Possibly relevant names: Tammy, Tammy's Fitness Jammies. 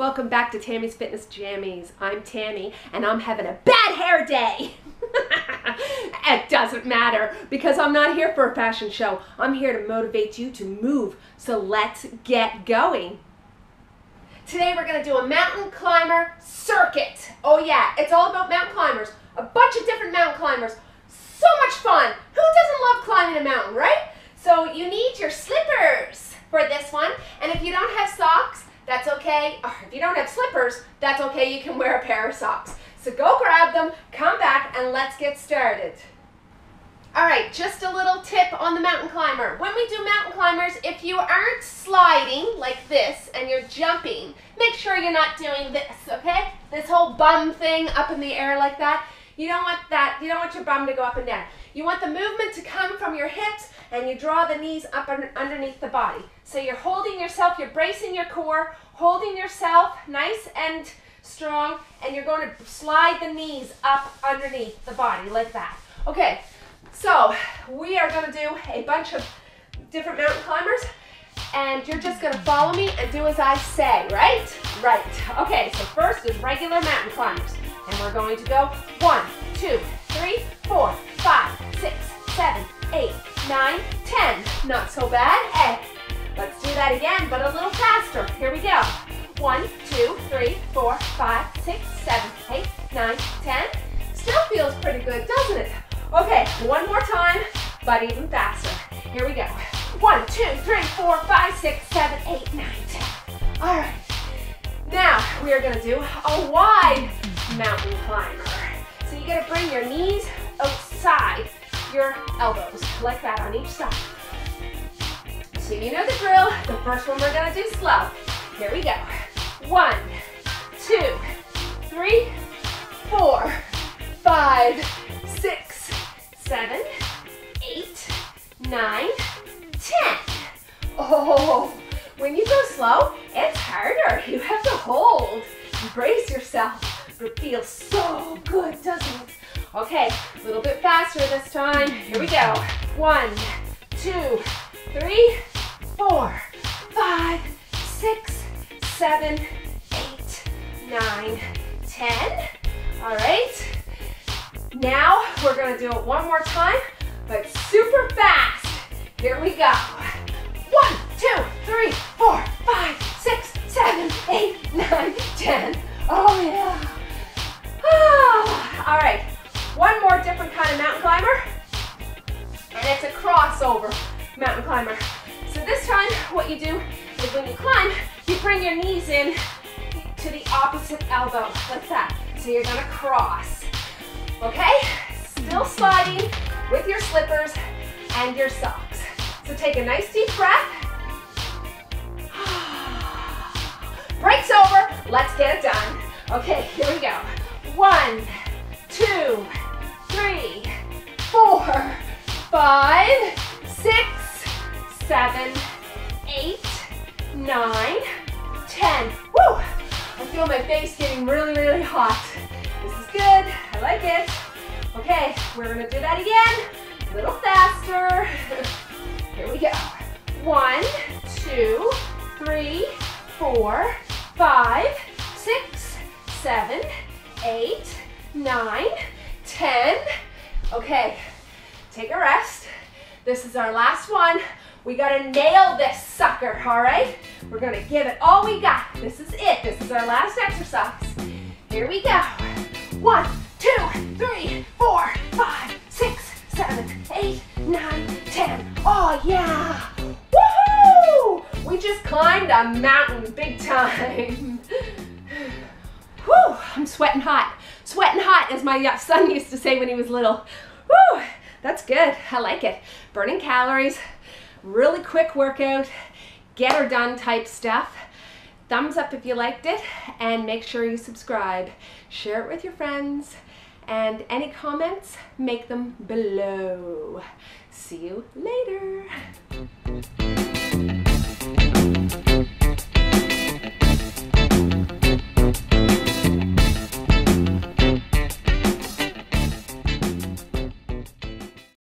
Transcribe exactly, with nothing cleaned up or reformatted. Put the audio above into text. Welcome back to Tammy's Fitness Jammies. I'm Tammy and I'm having a bad hair day. It doesn't matter because I'm not here for a fashion show. I'm here to motivate you to move. So let's get going. Today we're going to do a mountain climber circuit. Oh yeah, it's all about mountain climbers. A bunch of different mountain climbers. So much fun. Who doesn't love climbing a mountain, right? So you need your slippers for this one. And if you don't have socks, that's okay. Or if you don't have slippers, that's okay. You can wear a pair of socks. So go grab them, come back, and let's get started. All right, just a little tip on the mountain climber. When we do mountain climbers, if you aren't sliding like this and you're jumping, make sure you're not doing this, okay? This whole bum thing up in the air like that. You don't want that, you don't want your bum to go up and down. You want the movement to come from your hips and you draw the knees up underneath the body. So you're holding yourself, you're bracing your core, holding yourself nice and strong, and you're going to slide the knees up underneath the body like that. Okay, so we are going to do a bunch of different mountain climbers and you're just going to follow me and do as I say, right? Right. Okay, so first is regular mountain climbers. And we're going to go one, two, three, four, five, six, seven, eight, nine, ten. Not so bad. Hey, let's do that again, but a little faster. Here we go. One, two, three, four, five, six, seven, eight, nine, ten. Still feels pretty good, doesn't it? Okay, one more time, but even faster. Here we go. One, two, three, four, five, six, seven, eight, nine, ten. All right. Now we are going to do a wide mountain climber. So you gotta bring your knees outside your elbows, like that on each side. So you know the drill. The first one we're gonna do slow. Here we go. One, two, three, four, five, six, seven, eight, nine, ten. Oh, when you go slow, it's harder. You have to hold. Brace yourself. It feels so good, doesn't it? Okay, a little bit faster this time. Here we go. One, two, three, four, five, six, seven, eight, nine, ten. All right. Now we're going to do it one more time, but super fast. Here we go. One, two, three, four, five, six, seven, eight, nine, ten. Oh, yeah. All right, one more different kind of mountain climber, and it's a crossover mountain climber. So this time, what you do is when you climb, you bring your knees in to the opposite elbow, like that. So you're gonna cross, okay? Still sliding with your slippers and your socks. So take a nice deep breath. Break's over, let's get it done. Okay, here we go. One, two, three, four, five, six, seven, eight, nine, ten. Woo! I feel my face getting really, really hot. This is good. I like it. Okay, we're going to do that again. A little faster. Here we go. One, two, three, four, five, six, seven, eight, nine, ten. Okay, take a rest. This is our last one. We gotta nail this sucker, all right? We're gonna give it all we got. This is it. This is our last exercise. Here we go. One, two, three, four, five, six, seven, eight, nine, ten. Oh yeah! Woohoo! We just climbed a mountain big time. Whew, I'm sweating hot. Sweating hot, as my son used to say when he was little. Whew, that's good. I like it. Burning calories, really quick workout, get her done type stuff. Thumbs up if you liked it, and make sure you subscribe. Share it with your friends, and any comments, make them below. See you later.